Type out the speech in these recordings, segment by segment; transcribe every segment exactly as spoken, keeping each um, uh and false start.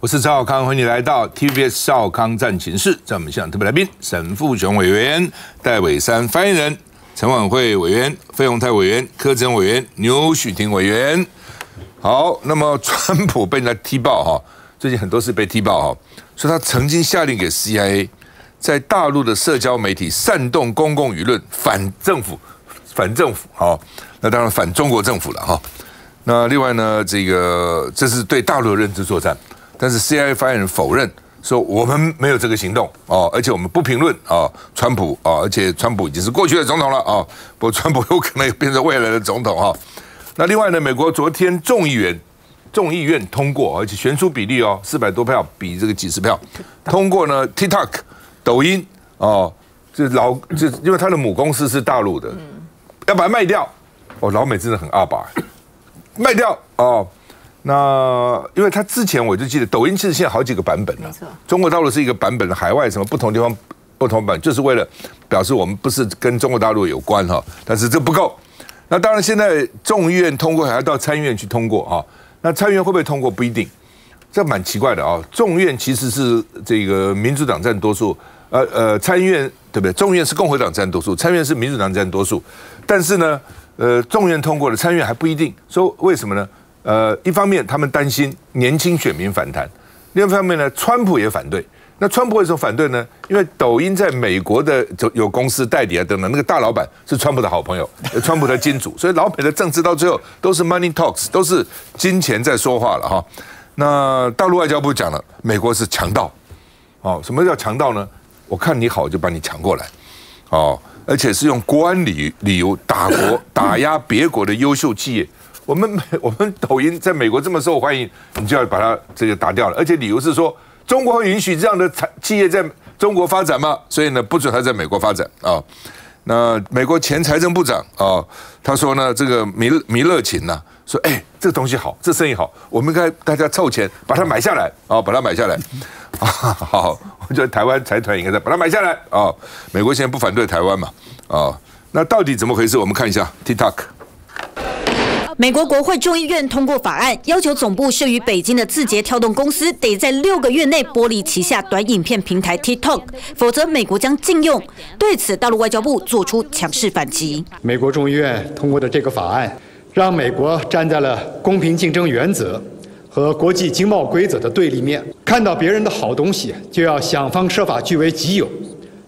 我是赵少康，欢迎你来到 T V B S 少康战情室。在我们现场特别来宾沈富雄委员、戴伟山发言人、陈婉慧委员、费鸿泰委员、柯震委员、牛许庭委员。好，那么川普被人家踢爆哈，最近很多事被踢爆哈，所以他曾经下令给 C I A 在大陆的社交媒体煽动公共舆论反政府、反政府哈，那当然反中国政府了哈。那另外呢，这个这是对大陆的认知作战。 但是 C I A 发言人否认说我们没有这个行动哦，而且我们不评论啊，川普啊，而且川普已经是过去的总统了啊，不过川普有可能也变成未来的总统哈。那另外呢，美国昨天众议员众议院通过，而且悬殊比例哦，四百多票比这个几十票通过呢 ，TikTok 抖音哦，就老就因为它的母公司是大陆的，要把它卖掉哦，老美真的很阿爸，卖掉哦。 那因为他之前我就记得，抖音其实现在好几个版本了。没错，中国大陆是一个版本，海外什么不同地方不同版，就是为了表示我们不是跟中国大陆有关哈。但是这不够。那当然，现在众议院通过还要到参议院去通过啊。那参议院会不会通过不一定，这蛮奇怪的啊。众议院其实是这个民主党占多数，呃呃，参议院对不对？众议院是共和党占多数，参议院是民主党占多数。但是呢，呃，众议院通过了，参议院还不一定。说为什么呢？ 呃，一方面他们担心年轻选民反弹，另一方面呢，川普也反对。那川普为什么反对呢？因为抖音在美国的有公司代理啊等等，那个大老板是川普的好朋友，川普的金主，所以老美的政治到最后都是 money talks， 都是金钱在说话了哈。那大陆外交部讲了，美国是强盗，哦，什么叫强盗呢？我看你好就把你抢过来，哦，而且是用国安理理由打国打压别国的优秀企业。 我们我们抖音在美国这么受欢迎，你就要把它这个打掉了。而且理由是说，中国会允许这样的企业在中国发展吗？所以呢，不准它在美国发展啊。那美国前财政部长啊，他说呢，这个弥弥勒琴呢，说哎，这个东西好，这生意好，我们应该大家凑钱把它买下来啊，把它买下来。好，我觉得台湾财团应该再把它买下来啊。美国现在不反对台湾嘛啊？那到底怎么回事？我们看一下 TikTok。 美国国会众议院通过法案，要求总部设于北京的字节跳动公司得在六个月内剥离旗下短影片平台 TikTok， 否则美国将禁用。对此，大陆外交部做出强势反击。美国众议院通过的这个法案，让美国站在了公平竞争原则和国际经贸规则的对立面，看到别人的好东西就要想方设法据为己有，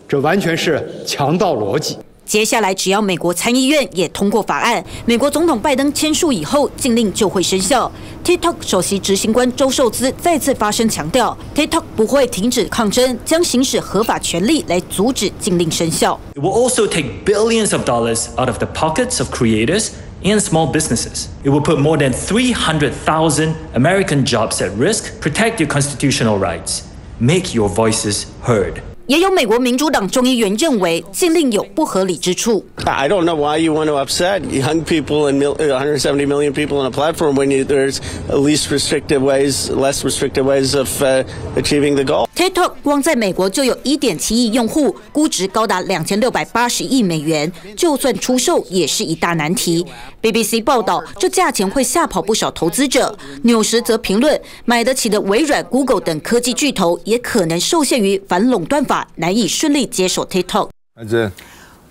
这完全是强盗逻辑。 接下来，只要美国参议院也通过法案，美国总统拜登签署以后，禁令就会生效。TikTok 首席执行官周受资再次发声强调 ，TikTok 不会停止抗争，将行使合法权利来阻止禁令生效。It will also take billions of dollars out of the pockets of creators and small businesses. It will put more than three hundred thousand American jobs at risk. Protect your constitutional rights. Make your voices heard. 也有美国民主党众议员认为禁令有不合理之处。I don't know why you want to upset young people and one hundred seventy million people on a platform when you, there's least restrictive ways, less restrictive ways of uh, achieving the goal. TikTok 光在美国就有 一点七亿用户，估值高达 两千六百八十亿美元，就算出售也是一大难题。B B C 报道，这价钱会吓跑不少投资者。纽时则评论，买得起的微软、Google 等科技巨头也可能受限于反垄断法。 难以顺利接手 TikTok。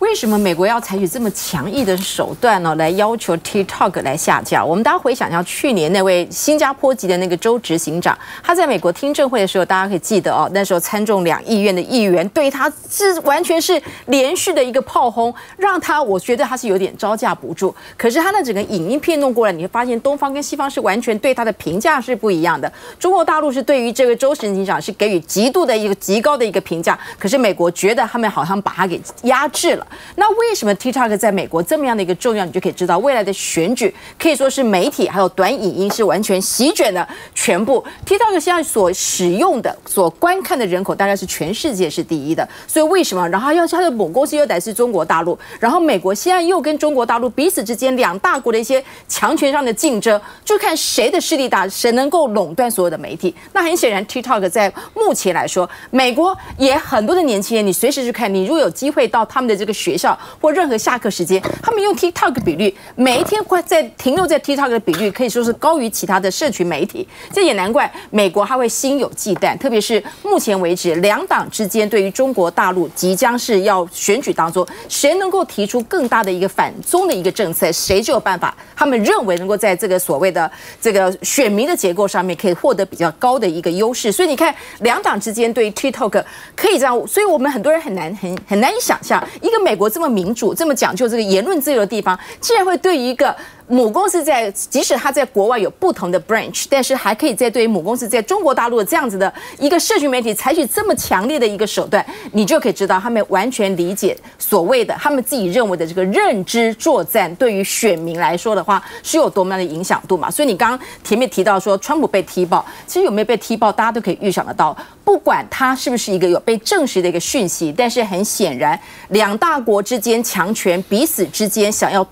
为什么美国要采取这么强硬的手段呢？来要求 TikTok 来下架？我们大家回想一下去年那位新加坡籍的那个州执行长，他在美国听证会的时候，大家可以记得哦，那时候参众两议院的议员对他是完全是连续的一个炮轰，让他我觉得他是有点招架不住。可是他的整个影音片弄过来，你会发现东方跟西方是完全对他的评价是不一样的。中国大陆是对于这位州执行长是给予极度的一个极高的一个评价，可是美国觉得他们好像把他给压制了。 那为什么 TikTok 在美国这么样的一个重要？你就可以知道，未来的选举可以说是媒体还有短影音是完全席卷了全部。TikTok 现在所使用的、所观看的人口，大概是全世界是第一的。所以为什么？然后要它的母公司又来自中国大陆，然后美国现在又跟中国大陆彼此之间两大国的一些强权上的竞争，就看谁的势力大，谁能够垄断所有的媒体。那很显然 ，TikTok 在目前来说，美国也很多的年轻人，你随时去看，你如果有机会到他们的这个。学校或任何下课时间，他们用 TikTok 的比率，每一天快在停留在 TikTok 的比率可以说是高于其他的社群媒体。这也难怪美国他会心有忌惮，特别是目前为止两党之间对于中国大陆即将是要选举当中，谁能够提出更大的一个反中的一个政策，谁就有办法。他们认为能够在这个所谓的这个选民的结构上面可以获得比较高的一个优势。所以你看两党之间对于 TikTok 可以这样，所以我们很多人很难很很难以想象，一个美国这么民主、这么讲究这个言论自由的地方，竟然会对于一个。 母公司在，即使它在国外有不同的 branch， 但是还可以在对于母公司在中国大陆这样子的一个社群媒体采取这么强烈的一个手段，你就可以知道他们完全理解所谓的他们自己认为的这个认知作战对于选民来说的话是有多么样的影响度嘛？所以你刚刚前面提到说川普被踢爆，其实有没有被踢爆，大家都可以预想得到，不管他是不是一个有被证实的一个讯息，但是很显然两大国之间强权彼此之间想要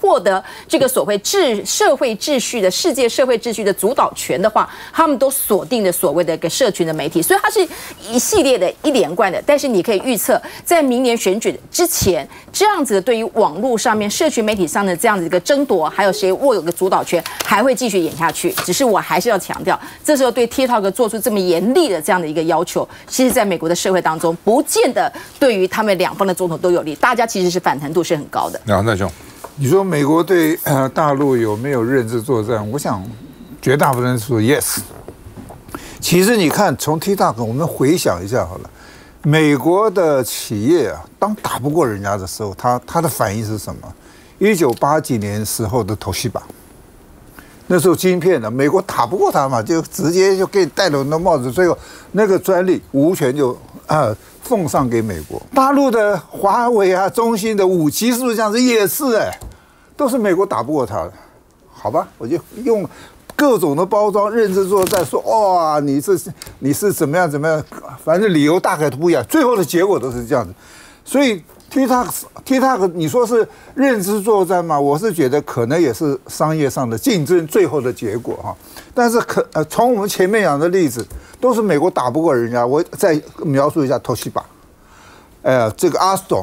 获得这个。 所谓治社会秩序的世界社会秩序的主导权的话，他们都锁定了所谓的一个社群的媒体，所以它是一系列的一连贯的。但是你可以预测，在明年选举之前，这样子的对于网络上面、社群媒体上的这样子一个争夺，还有谁握有个主导权，还会继续演下去。只是我还是要强调，这时候对 TikTok 做出这么严厉的这样的一个要求，其实在美国的社会当中，不见得对于他们两方的总统都有利，大家其实是反弹度是很高的。梁大兄。 你说美国对呃大陆有没有认知作战？我想，绝大部分人说 yes。其实你看，从 TikTok 我们回想一下好了，美国的企业啊，当打不过人家的时候，他他的反应是什么？一九八几年时候的Toshiba，那时候晶片呢，美国打不过他嘛，就直接就给戴了那帽子，最后那个专利无权就啊。 奉上给美国大陆的华为啊、中兴的五 G 是不是这样子？也是哎，都是美国打不过他的，好吧？我就用各种的包装、认知作战，说哇、哦，你是你是怎么样怎么样，反正理由大概都不一样，最后的结果都是这样子。所以 TikTok TikTok， 你说是认知作战吗？我是觉得可能也是商业上的竞争最后的结果哈。但是可呃，从我们前面讲的例子。 都是美国打不过人家，我再描述一下Toshiba，呃，这个阿斯顿，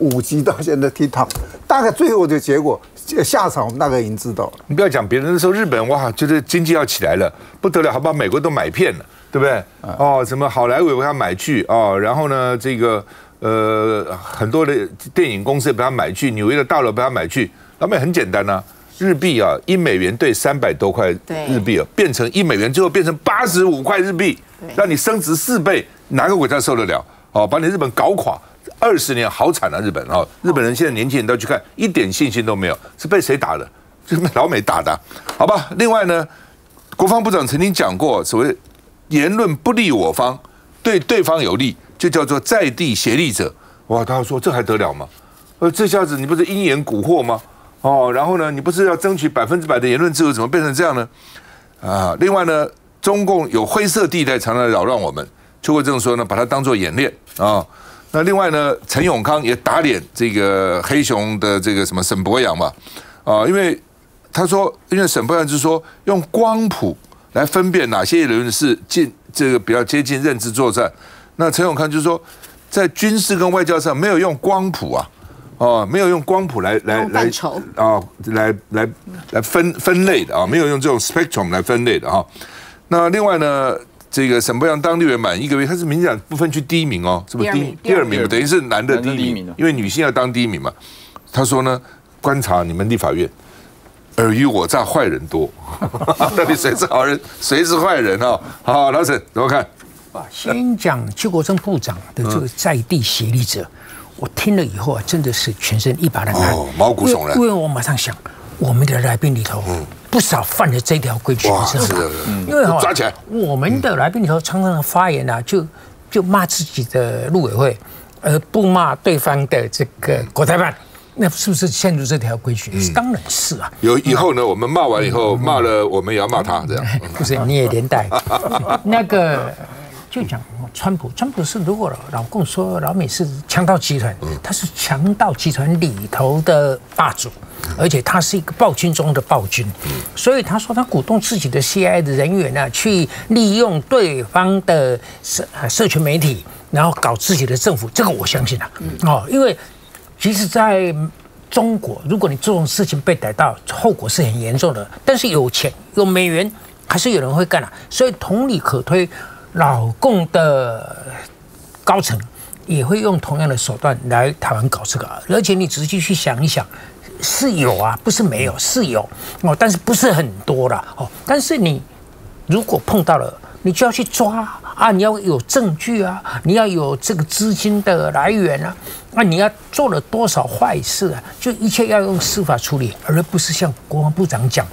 五 G 到现在 TikTok， 大概最后的结果下场我们大概已经知道了。你不要讲别人的时候，日本哇，就是经济要起来了，不得了，还把美国都买遍了，对不对？哦，什么好莱坞给他买去哦，然后呢，这个呃，很多的电影公司也把他买去，纽约的大楼把他买去，那么很简单呐、啊。 日币啊，一美元兑三百多块日币啊，变成一美元，最后变成八十五块日币，让你升值四倍，哪个国家受得了？哦，把你日本搞垮，二十年好惨啊！日本啊，日本人现在年轻人都去看，一点信心都没有，是被谁打的？是被老美打的，好吧？另外呢，国防部长曾经讲过，所谓言论不利我方，对对方有利，就叫做在地协力者。哇，他说这还得了吗？呃，这下子你不是因言蛊惑吗？ 哦，然后呢？你不是要争取百分之百的言论自由，怎么变成这样呢？啊，另外呢，中共有灰色地带，常常扰乱我们。邱国正说呢，把它当作演练啊。那另外呢，陈永康也打脸这个黑熊的这个什么沈伯洋嘛，啊，因为他说，因为沈伯洋就是说用光谱来分辨哪些言论是近这个比较接近认知作战。那陈永康就是说，在军事跟外交上没有用光谱啊。 哦，没有用光谱来来来啊，来来来分分类的啊，没有用这种 spectrum 来分类的啊。那另外呢，这个沈伯洋当立委满一个月，他是民进党不分区第一名哦，是不是第第二名？等于是男的第一名，因为女性要当第一名嘛。他说呢，观察你们立法院，尔虞我诈，坏人多，到底谁是好人，谁是坏人啊？好，老沈怎么看？先讲邱国正部长的这个在地协力者。 我听了以后啊，真的是全身一把冷汗，毛骨悚然。因为我马上想，我们的来宾里头不少犯了这条规矩，你知道吗？因为抓起来，我们的来宾里头常常发言啊，就就骂自己的陆委会，而不骂对方的这个国台办，那是不是陷入这条规矩？当然是啊。有以后呢，我们骂完以后，骂了我们也要骂他，这样不是你也连带那个。 就讲川普，川普是如果老共说老美是强盗集团，他是强盗集团里头的霸主，而且他是一个暴君中的暴君，所以他说他鼓动自己的 C I A 的人员呢、啊，去利用对方的社社群媒体然后搞自己的政府，这个我相信啊。哦，因为其实在中国，如果你这种事情被逮到，后果是很严重的。但是有钱有美元，还是有人会干啊。所以同理可推，老共的高层也会用同样的手段来台湾搞这个。而且你仔细去想一想。 是有啊，不是没有，是有哦，但是不是很多啦。哦。但是你如果碰到了，你就要去抓啊，你要有证据啊，你要有这个资金的来源啊，那你要做了多少坏事啊？就一切要用司法处理，而不是像国防部长讲，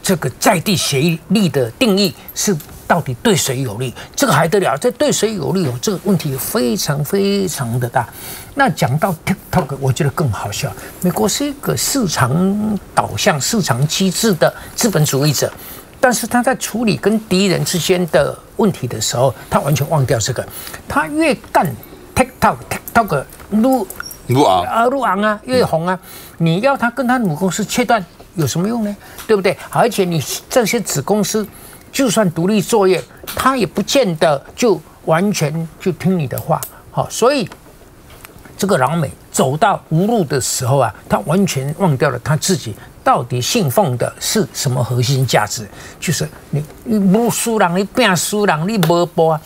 这个在地协力的定义是到底对谁有利？这个还得了？这对谁有利？哦，这个问题非常非常的大。 那讲到 TikTok， 我觉得更好笑。美国是一个市场导向、市场机制的资本主义者，但是他在处理跟敌人之间的问题的时候，他完全忘掉这个。他越干 TikTok、TikTok 撸撸昂啊，撸昂啊，越红啊，你要他跟他母公司切断有什么用呢？对不对？而且你这些子公司就算独立作业，他也不见得就完全就听你的话。好，所以。 这个老美走到无路的时候啊，他完全忘掉了他自己到底信奉的是什么核心价值，就是你你不输人，你变输人，你没波啊。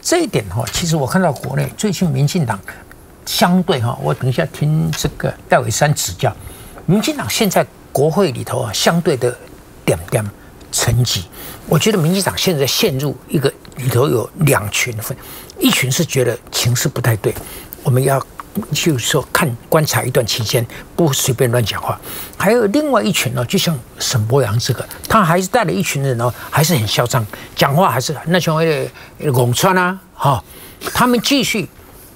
这一点哈，其实我看到国内最近民进党相对哈，我等一下听这个戴伟山指教，民进党现在国会里头啊，相对的点点成绩，我觉得民进党现在陷入一个里头有两群分，一群是觉得情势不太对，我们要。 就是说，看观察一段期间，不随便乱讲话。还有另外一群呢，就像沈伯洋这个，他还是带了一群人哦，还是很嚣张，讲话还是那群会拱川啊，哈，他们继续，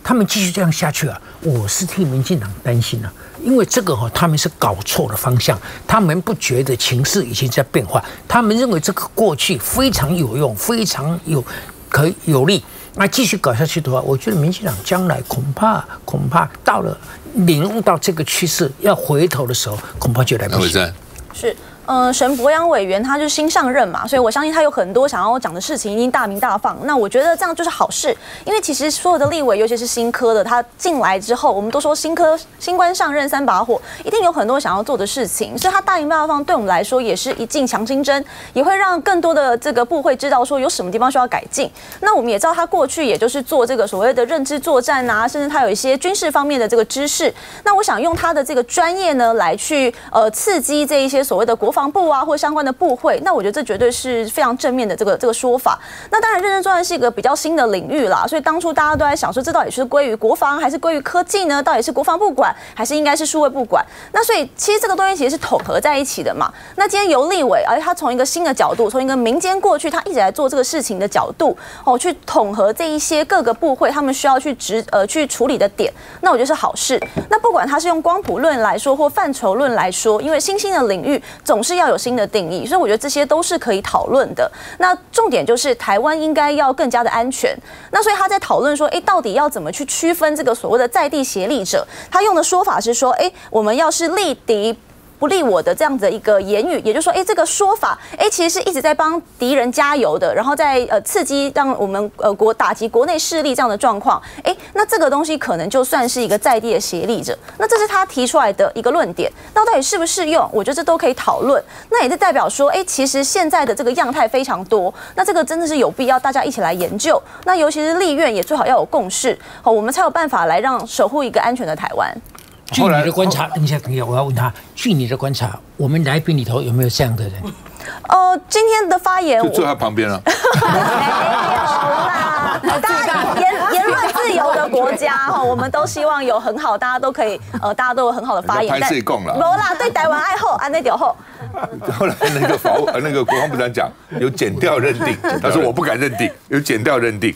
他们继续这样下去啊，我是替民进党担心啊，因为这个哈，他们是搞错了方向，他们不觉得情势已经在变化，他们认为这个过去非常有用，非常有可有利。 那继续搞下去的话，我觉得民进党将来恐怕恐怕到了领悟到这个趋势要回头的时候，恐怕就来不及。是，呃，沈伯洋委员他就新上任嘛，所以我相信他有很多想要讲的事情，一定大鸣大放。那我觉得这样就是好事，因为其实所有的立委，尤其是新科的，他进来之后，我们都说新科新官上任三把火，一定有很多想要做的事情，所以他大鸣大放对我们来说也是一剂强心针，也会让更多的这个部会知道说有什么地方需要改进。那我们也知道他过去也就是做这个所谓的认知作战啊，甚至他有一些军事方面的这个知识。那我想用他的这个专业呢，来去呃刺激这一些。 所谓的国防部啊，或相关的部会，那我觉得这绝对是非常正面的这个这个说法。那当然，认知作战是一个比较新的领域啦，所以当初大家都在想说，这到底是归于国防还是归于科技呢？到底是国防部管还是应该是数位部管？那所以其实这个东西其实是统合在一起的嘛。那今天由立委，而且他从一个新的角度，从一个民间过去他一直来做这个事情的角度，哦，去统合这一些各个部会他们需要去执呃去处理的点，那我觉得是好事。那不管他是用光谱论来说或范畴论来说，因为新兴的领域。 总是要有新的定义，所以我觉得这些都是可以讨论的。那重点就是台湾应该要更加的安全。那所以他在讨论说，哎、欸，到底要怎么去区分这个所谓的在地协力者？他用的说法是说，哎、欸，我们要是力敌。 不利我的这样子的一个言语，也就是说，哎、欸，这个说法，哎、欸，其实是一直在帮敌人加油的，然后在呃刺激让我们呃国打击国内势力这样的状况，哎、欸，那这个东西可能就算是一个在地的协力者，那这是他提出来的一个论点，那到底适不适用？我觉得这都可以讨论。那也是代表说，哎、欸，其实现在的这个样态非常多，那这个真的是有必要大家一起来研究。那尤其是立院也最好要有共识，好，我们才有办法来让守护一个安全的台湾。 据你的观察，等一下，等一下，我要问他。据你的观察，我们来宾里头有没有这样的人？哦，今天的发言就坐在旁边了。没有啦，大家言言论自由的国家我们都希望有很好，大家都可以呃，大家都有很好的发言。拍戏供了，没啦，对台湾爱好，安内屌好。后来那个法务那个国防部长讲，有检调认定，他说我不敢认定，有检调认定。